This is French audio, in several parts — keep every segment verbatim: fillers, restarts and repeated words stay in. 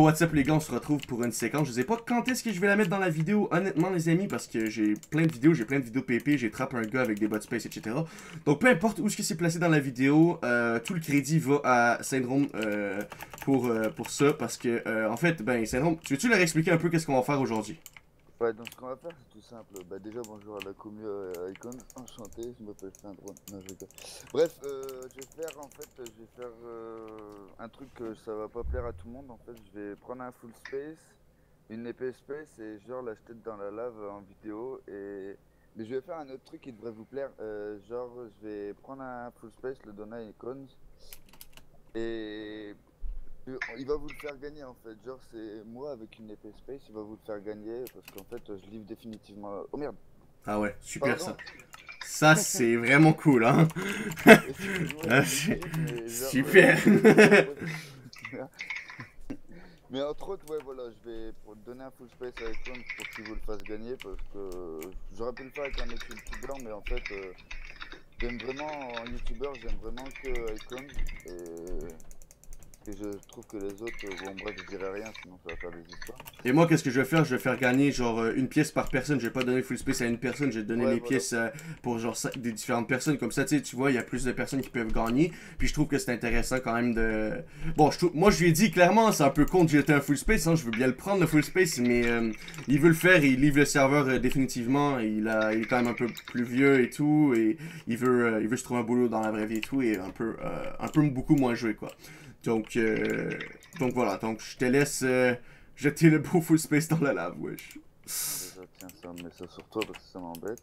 Yo, what's up les gars, on se retrouve pour une séquence. Je sais pas quand est-ce que je vais la mettre dans la vidéo, honnêtement les amis, parce que j'ai plein de vidéos, j'ai plein de vidéos P P, j'ai trappé un gars avec des bot space, et cetera. Donc peu importe où ce que c'est placé dans la vidéo, euh, tout le crédit va à Syndrone euh, pour, euh, pour ça, parce que euh, en fait, ben Syndrone, tu veux-tu leur expliquer un peu qu'est-ce qu'on va faire aujourd'hui? Ouais, donc ce qu'on va faire c'est tout simple. Bah déjà bonjour à la commu euh, Icon, enchanté, je m'appelle Syndrone. Non, je... Bref, euh, je vais faire en fait, je vais faire euh, un truc que ça va pas plaire à tout le monde en fait. Je vais prendre un full space, une épée space et genre la jeter dans la lave en vidéo. Et mais je vais faire un autre truc qui devrait vous plaire. Euh, genre je vais prendre un full space, le donner à Icon et il va vous le faire gagner en fait, genre c'est moi avec une épée space, il va vous le faire gagner parce qu'en fait je livre définitivement... Oh merde! Ah ouais, super. Pardon. Ça! Ça c'est vraiment cool hein! Ah, super! Mais entre autres, ouais voilà, je vais donner un full space à Icon pour qu'il vous le fasse gagner parce que j'aurais pu le faire avec un équipe blanc mais en fait euh, j'aime vraiment, en youtubeur, j'aime vraiment que Icon et... Et je trouve que les autres, bon bref, je dirais rien, sinon ça va faire des histoires. Et moi, qu'est-ce que je vais faire? Je vais faire gagner genre une pièce par personne. Je vais pas donner full space à une personne, je vais donner ouais, les voilà. pièces pour genre des différentes personnes. Comme ça, tu sais, tu vois, il y a plus de personnes qui peuvent gagner. Puis je trouve que c'est intéressant quand même de... Bon, je trouve... moi je lui ai dit clairement, c'est un peu con de jeter un full space. Hein. Je veux bien le prendre, le full space, mais euh, il veut le faire et il livre le serveur euh, définitivement. Il, a... il est quand même un peu plus vieux et tout. Et il veut, euh, il veut se trouver un boulot dans la vraie vie et tout. Et un peu, euh, un peu beaucoup moins joué, quoi. Donc, euh, donc voilà, donc je te laisse euh, jeter le beau full space dans la lave, wesh. Déjà, tiens, ça me met ça sur toi parce que ça m'embête.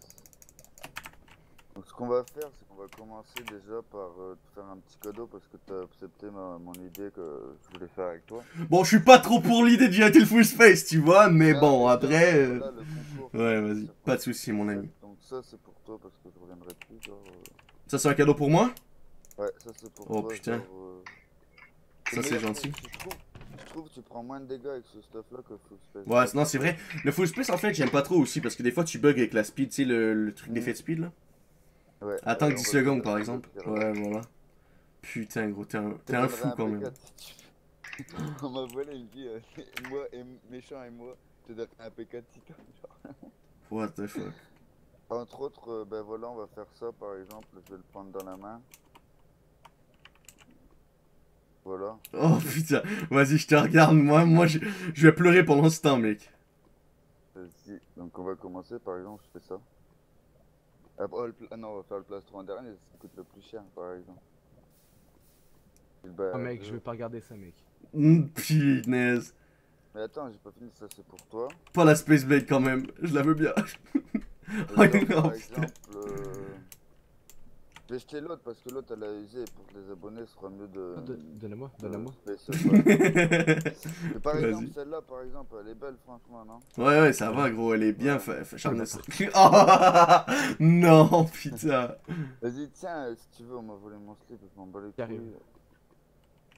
Donc ce qu'on va faire, c'est qu'on va commencer déjà par euh, te faire un petit cadeau parce que tu as accepté ma, mon idée que je voulais faire avec toi. Bon, je suis pas trop pour l'idée de jeter le full space, tu vois, mais ouais, bon, après... Euh... Là, concours, ouais, vas-y, pas de soucis, mon ami. Donc ça, c'est pour toi parce que je reviendrai plus, genre... Euh... Ça, c'est un cadeau pour moi? Ouais, ça, c'est pour oh, toi. Oh, putain. Pour, euh... Ça c'est gentil. Je trouve, je trouve que tu prends moins de dégâts avec ce stuff là que le full space. Ouais, non c'est vrai. Le full space en fait j'aime pas trop aussi parce que des fois tu bugs avec la speed, tu sais le, le truc mmh. d'effet de speed là. Ouais. Attends ouais, dix secondes par exemple. Ouais voilà. Putain gros, t'es un, un fou quand même. On m'a volé, il me dit, euh, moi, et méchant et moi, tu dois un P quatre titan genre. What the fuck. Entre autres, euh, ben voilà on va faire ça par exemple, je vais le prendre dans la main. Voilà. Oh putain, vas-y je te regarde, moi moi je, je vais pleurer pendant ce temps mec. Vas-y, donc on va commencer par exemple, je fais ça. Après, oh, le, non on va faire le plastron en dernier, ça coûte le plus cher par exemple. Bah, oh mec, je... je vais pas regarder ça mec. Mmh, punaise. Mais attends, j'ai pas fini, ça c'est pour toi. Pas la Space Blade quand même, je la veux bien. Oh, exemple, non, par exemple... Euh... Je vais jeter l'autre parce que l'autre elle a usé et pour que les abonnés sera mieux de... Oh, donne-la-moi, donne-la-moi. Par exemple celle-là par exemple elle est belle franchement non? Ouais ouais ça va gros elle est bien ouais. Charles oh non putain. Vas-y tiens si tu veux on m'a volé mon slip et je m'en bats les couilles.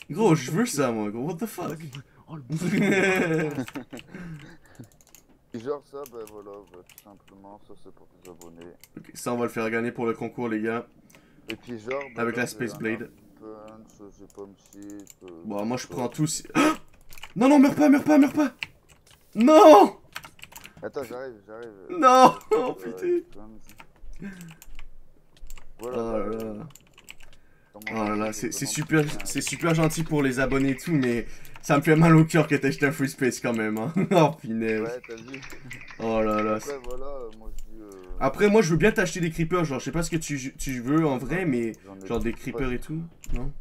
Gros je veux ça moi gros what the fuck. Oh le genre ça, bah voilà, bah, tout simplement, ça c'est pour tes abonnés. Ok, ça on va le faire gagner pour le concours les gars. Et puis genre... Bah, avec bah, la Space Blade. Punch, j'ai pas me cheat, euh, bon, moi je prends tout si... Ah non, non, meurs pas, meurs pas, meurs pas. Non. Attends, j'arrive, j'arrive. Non. Oh putain. Voilà. Oh là là. Oh là, c'est super, c'est super gentil pour les abonnés et tout, mais ça me fait mal au cœur que t'aies jeté un free space quand même. Hein. Oh punaise. Ouais, t'as vu. Oh là là. Après, voilà, moi, je dis, euh... Après, moi je veux bien t'acheter des creepers, genre je sais pas ce que tu, tu veux en vrai, mais genre des creepers et tout, non?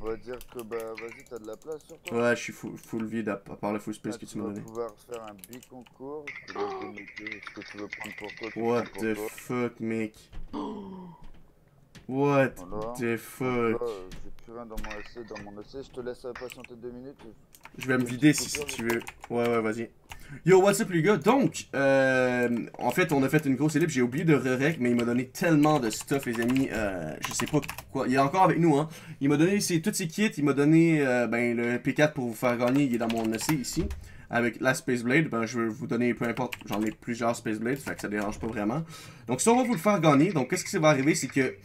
On va dire que bah vas-y, t'as de la place sur toi. Ouais, je suis full, full vide à, à part le full space ah, que tu m'as donné. On va pouvoir faire un big concours. Je te laisse donner ce que tu veux prendre pour toi. What the fuck, mec. What voilà. the fuck voilà, j'ai plus rien dans mon essai, dans mon essai, je te laisse patienter deux minutes. Je vais me vider si, si tu veux. Ouais ouais vas-y. Yo what's up les gars, donc euh, en fait on a fait une grosse ellipse, j'ai oublié de re-rec mais il m'a donné tellement de stuff les amis, euh, je sais pas quoi, il est encore avec nous hein. Il m'a donné ses, tous ses kits, il m'a donné euh, ben, le P quatre pour vous faire gagner, il est dans mon essai ici. avec la Space Blade, ben, je vais vous donner, peu importe, j'en ai plusieurs Space Blade, fait que ça dérange pas vraiment. Donc ça, on va vous le faire gagner. Donc qu'est-ce qui va arriver, c'est que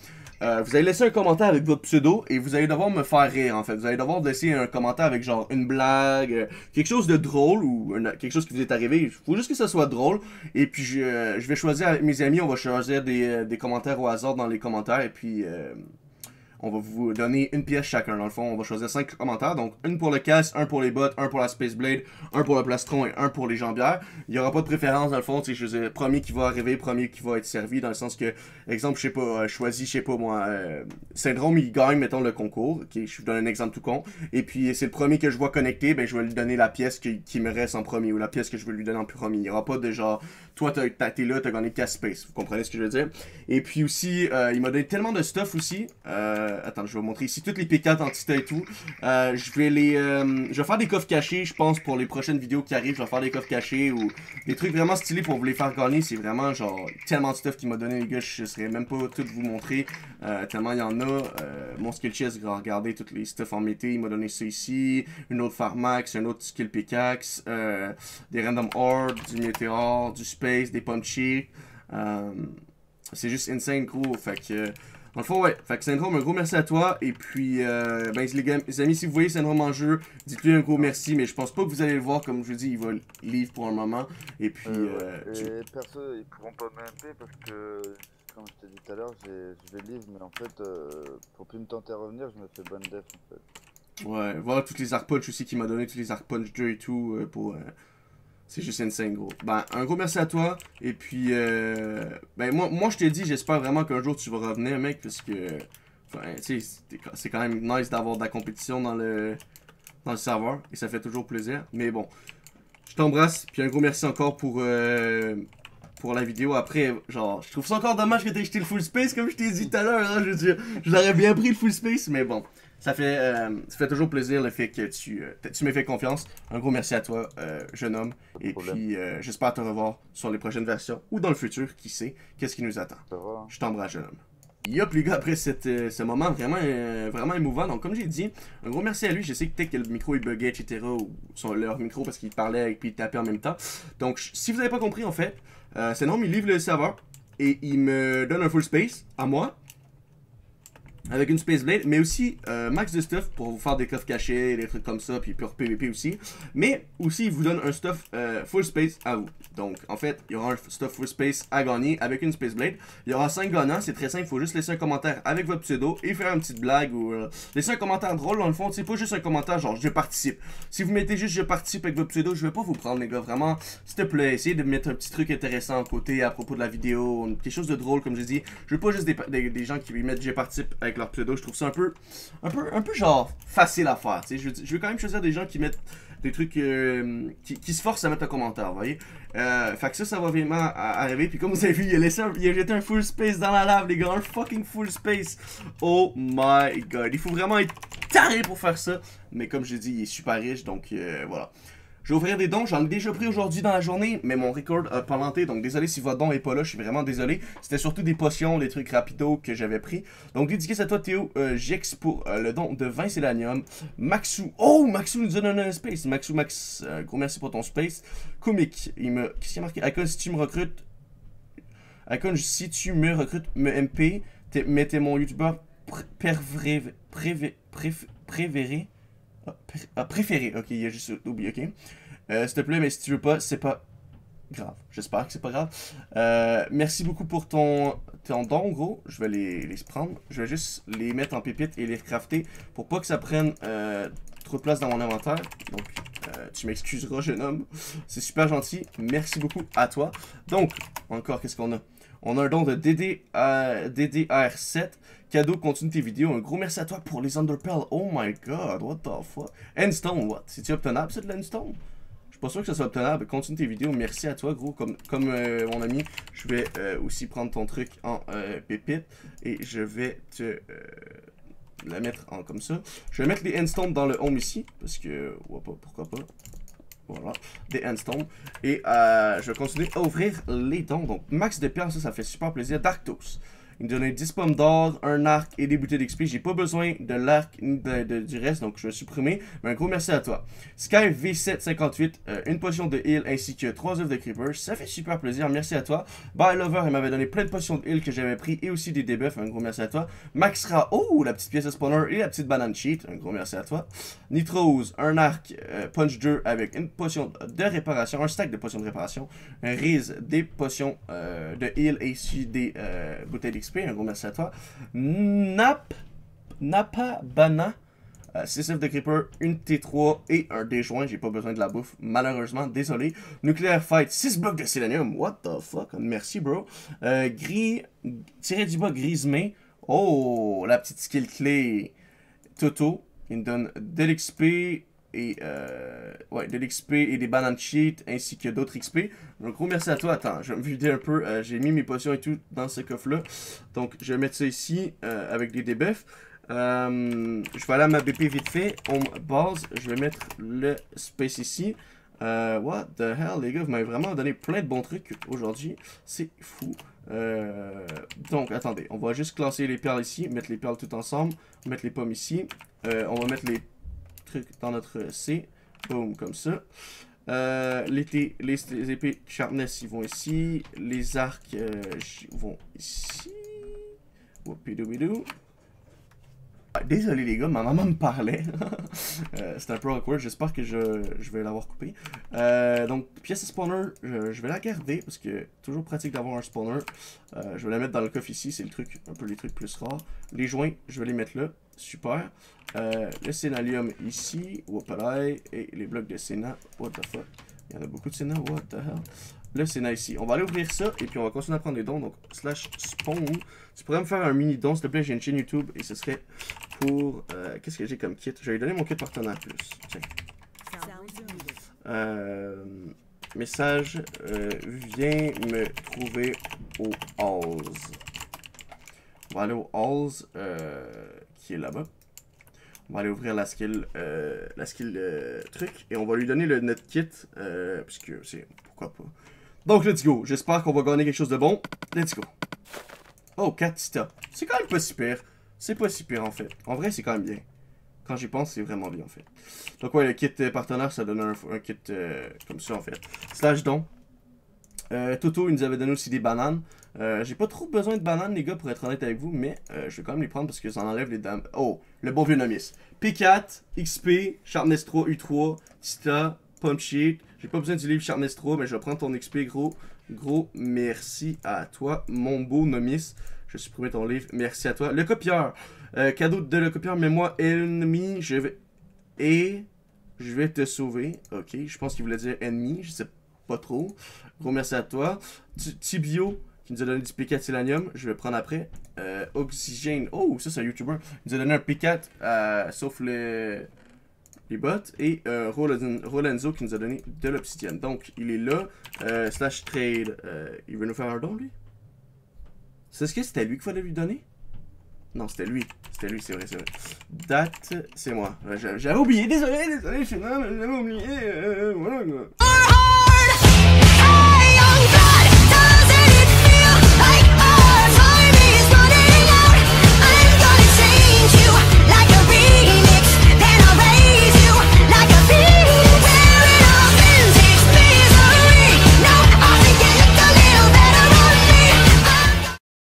euh, vous allez laisser un commentaire avec votre pseudo et vous allez devoir me faire rire en fait. Vous allez devoir laisser un commentaire avec genre une blague, euh, quelque chose de drôle ou une, quelque chose qui vous est arrivé. Il faut juste que ça soit drôle. Et puis je, euh, je vais choisir avec mes amis, on va choisir des, des commentaires au hasard dans les commentaires et puis... Euh, on va vous donner une pièce chacun. Dans le fond, on va choisir cinq commentaires. Donc, une pour le casque, un pour les bottes, un pour la Space Blade, un pour le plastron et un pour les jambières. Il n'y aura pas de préférence dans le fond. Je veux dire, premier qui va arriver, premier qui va être servi. Dans le sens que, exemple, je sais pas, euh, choisis, je sais pas moi, euh, Syndrome, il gagne, mettons, le concours. Okay, je vous donne un exemple tout con. Et puis, c'est le premier que je vois connecté, ben, je vais lui donner la pièce qui, qui me reste en premier ou la pièce que je veux lui donner en premier. Il n'y aura pas de genre, toi, t'es là, t'as gagné le casque Space. Vous comprenez ce que je veux dire? Et puis aussi, euh, il m'a donné tellement de stuff aussi. Euh, Attends, je vais vous montrer ici toutes les piquettes anti-tas et tout. Euh, je vais les, euh, je vais faire des coffres cachés, je pense, pour les prochaines vidéos qui arrivent. Je vais faire des coffres cachés ou des trucs vraiment stylés pour vous les faire gagner. C'est vraiment genre tellement de stuff qu'il m'a donné, les gars. Je ne saurais même pas tout vous montrer. Euh, tellement il y en a. Euh, mon skill chest, regardez toutes les stuff en mété. Il m'a donné ça ici. Une autre Pharmax, un autre skill pickaxe. Euh, des random orbs, du météore, du space, des punchy. Euh, C'est juste insane, gros. Fait que. Dans le fond, ouais. Fait que Syndrome, un gros merci à toi. Et puis, euh, ben, les amis, si vous voyez Syndrome en jeu, dites-lui un gros merci. Mais je pense pas que vous allez le voir. Comme je vous dis, il va live pour un moment. Et puis... Euh, euh, et tu... perso, ils pourront pas m'aimer parce que, comme je t'ai dit tout à l'heure, je vais live. Mais en fait, euh, pour plus me tenter à revenir, je me fais bonne def, en fait. Ouais, voilà, toutes les arc punch aussi qu'il m'a donné. Toutes les arc punch deux et tout euh, pour... Euh... C'est juste insane, gros. Ben, un gros merci à toi. Et puis, euh, ben, moi, moi je te dis, j'espère vraiment qu'un jour tu vas revenir, mec, parce que, enfin, tu sais, c'est quand même nice d'avoir de la compétition dans le, dans le serveur. Et ça fait toujours plaisir. Mais bon, je t'embrasse. Puis un gros merci encore pour, euh, pour la vidéo. Après, genre, je trouve ça encore dommage que t'aies jeté le full space, comme je t'ai dit tout à l'heure. Hein, je veux dire, je l'aurais bien pris le full space, mais bon. Ça fait, euh, ça fait toujours plaisir le fait que tu, euh, tu m'aies fait confiance. Un gros merci à toi, euh, jeune homme. Et puis, euh, j'espère te revoir sur les prochaines versions ou dans le futur. Qui sait, qu'est-ce qui nous attend. Je t'embrasse, jeune homme. Yop, les gars, après cette, euh, ce moment vraiment, euh, vraiment émouvant. Donc, comme j'ai dit, un gros merci à lui. Je sais que peut-être que le micro est bugué, et cetera. Ou sur leur micro parce qu'il parlait et puis il tapait en même temps. Donc, si vous n'avez pas compris, en fait, euh, c'est non, il livre le serveur et il me donne un full space à moi. Avec une Space Blade, mais aussi euh, max de stuff pour vous faire des coffres cachés, des trucs comme ça, puis pur P V P aussi. Mais aussi, il vous donne un stuff euh, full space à vous. Donc, en fait, il y aura un stuff full space à gagner avec une Space Blade. Il y aura cinq gagnants, c'est très simple, il faut juste laisser un commentaire avec votre pseudo et faire une petite blague ou euh, laisser un commentaire drôle dans le fond. C'est pas juste un commentaire genre je participe. Si vous mettez juste je participe avec votre pseudo, je vais pas vous prendre, les gars, vraiment. S'il te plaît, essayez de mettre un petit truc intéressant à côté à propos de la vidéo, quelque chose de drôle, comme je dis. Je veux pas juste des, des, des gens qui mettent je participe avec leur pseudo. Je trouve ça un peu un peu un peu genre facile à faire, tu sais. Je, je veux quand même choisir des gens qui mettent des trucs euh, qui, qui se forcent à mettre un commentaire, vous voyez. Euh, fait que ça ça va vraiment arriver. Puis comme vous avez vu, il a laissé un, il a jeté un full space dans la lave, les gars, un fucking full space. Oh my god, il faut vraiment être taré pour faire ça. Mais comme je dis, il est super riche, donc euh, voilà. Je vais ouvrir des dons, j'en ai déjà pris aujourd'hui dans la journée, mais mon record a planté, donc désolé si votre don est pas là, je suis vraiment désolé. C'était surtout des potions, des trucs rapido que j'avais pris. Donc dédicace à toi Théo, euh, Jex pour euh, le don de vingt Célanium. Maxou, oh Maxou nous donne un space, Maxou Max, euh, gros merci pour ton space. Comique, il me, qu'est-ce qu'il y a marqué? Icon, si tu me recrutes, Icon, si tu me recrutes, me M P, mettez mon youtubeur préféré, préféré, préféré. Ah, préféré, ok, il y a juste oublié, ok. Euh, S'il te plaît, mais si tu veux pas, c'est pas grave. J'espère que c'est pas grave. Euh, merci beaucoup pour ton, ton don, gros. Je vais les, les prendre. Je vais juste les mettre en pépite et les recrafter pour pas que ça prenne euh, trop de place dans mon inventaire. Donc, euh, tu m'excuseras, jeune homme. C'est super gentil. Merci beaucoup à toi. Donc, encore, qu'est-ce qu'on a? On a un don de D D R sept. Cadeau, continue tes vidéos. Un gros merci à toi pour les Underpell. Oh my god, what the fuck. Endstone, what? C'est-tu obtenable, ça, de l'Endstone? Je suis pas sûr que ça soit obtenable. Continue tes vidéos. Merci à toi, gros. Comme, comme euh, mon ami, je vais euh, aussi prendre ton truc en euh, pépite. Et je vais te... Euh, la mettre en comme ça. Je vais mettre les Endstone dans le home ici. Parce que... Ouais, pas, pourquoi pas. Voilà, des handstones. Et euh, je vais continuer à ouvrir les dons. Donc, max de pierres, ça, ça fait super plaisir. Dark Toast. Il me donnait dix pommes d'or, un arc et des bouteilles d'X P. J'ai pas besoin de l'arc ni de, de, du reste, donc je vais supprimer. Mais un gros merci à toi. Sky V sept cinquante-huit, euh, une potion de heal ainsi que trois œufs de creeper. Ça fait super plaisir, merci à toi. By Lover, il m'avait donné plein de potions de heal que j'avais pris et aussi des debuffs. Un gros merci à toi. Maxra, oh, la petite pièce à spawner et la petite banane cheat. Un gros merci à toi. Nitrose, un arc, euh, punch deux avec une potion de réparation, un stack de potions de réparation. Un Riz, des potions euh, de heal et aussi des euh, bouteilles d'X P. Un gros merci à toi. Nap, Napa Bana, euh, six œufs de creeper, une T trois et un déjoint. J'ai pas besoin de la bouffe, malheureusement. Désolé. Nuclear Fight, six blocs de sélénium. What the fuck? Merci, bro. Euh, gris, tiré du bas, Grismé. Oh, la petite skill clé. Toto, il me donne de l'X P. Et euh, ouais, de l'X P et des bananes cheat ainsi que d'autres X P. Donc gros merci à toi. Attends, je vais me vider un peu. Euh, J'ai mis mes potions et tout dans ce coffre-là. Donc je vais mettre ça ici euh, avec des debuffs. Euh, je vais aller à ma B P vite fait. Home base. Je vais mettre le space ici. Euh, what the hell les gars, vous m'avez vraiment donné plein de bons trucs aujourd'hui. C'est fou. Euh, donc attendez, on va juste classer les perles ici. Mettre les perles tout ensemble. Mettre les pommes ici. Euh, on va mettre les truc dans notre C, boom, comme ça. Euh, les, T, les, les épées sharpness, ils vont ici. Les arcs euh, vont ici. Whoopidou-bidou. Ah, désolé les gars, ma maman me parlait. euh, C'est un peu awkward, j'espère que je, je vais l'avoir coupé. Euh, donc, pièce de spawner, je, je vais la garder parce que toujours pratique d'avoir un spawner. Euh, je vais la mettre dans le coffre ici, c'est le truc, un peu les trucs plus rares. Les joints, je vais les mettre là. Super. Euh, le sénalium ici. Whoopalay. Et les blocs de sénat. What the fuck. Il y en a beaucoup de sénat. What the hell. Le sénat ici. On va aller ouvrir ça. Et puis on va continuer à prendre des dons. Donc slash spawn. Tu pourrais me faire un mini don s'il te plaît. J'ai une chaîne YouTube. Et ce serait pour... Euh, Qu'est-ce que j'ai comme kit? Je vais lui donner mon kit partenaire plus. Tiens. Euh, message. Euh, viens me trouver au halls. On va aller au halls. Euh... qui est là-bas. On va aller ouvrir la skill, euh, la skill euh, truc et on va lui donner le notre kit euh, puisque c'est pourquoi pas. Donc let's go. J'espère qu'on va gagner quelque chose de bon. Let's go. Oh, Katita. C'est quand même pas si pire. C'est pas si pire en fait. En vrai, c'est quand même bien. Quand j'y pense, c'est vraiment bien en fait. Donc ouais, le kit euh, partenaire, ça donne un, un kit euh, comme ça en fait. Slash don. Euh, Toto, il nous avait donné aussi des bananes. Euh, j'ai pas trop besoin de bananes, les gars, pour être honnête avec vous, mais euh, je vais quand même les prendre parce que ça enlève les dames. Oh, le bon vieux nomis. P quatre, X P, Sharpness trois, U trois, Tita, Pump Sheet. J'ai pas besoin du livre Sharpness trois, mais je vais prendre ton X P, gros. Gros, merci à toi, mon beau nomis. Je supprime ton livre, merci à toi. Le copieur, euh, cadeau de le copieur, mais moi, ennemi, je vais... Et... Je vais te sauver. Ok, je pense qu'il voulait dire ennemi, je sais pas. Pas trop. Gros merci à toi. Tibio qui nous a donné du P quatre Silanium. Je vais prendre après. Euh, Oxygène. Oh, ça c'est un YouTuber. Il nous a donné un P quatre euh, sauf les, les bots. Et euh, Rolenzo qui nous a donné de l'obsidienne. Donc il est là. Euh, slash trade. Euh, il veut nous faire un don lui? C'est ce que c'était lui qu'il fallait lui donner? Non, c'était lui. C'était lui, c'est vrai, c'est vrai. Date, c'est moi. J'avais oublié. Désolé, désolé. J'avais oublié. Euh, voilà.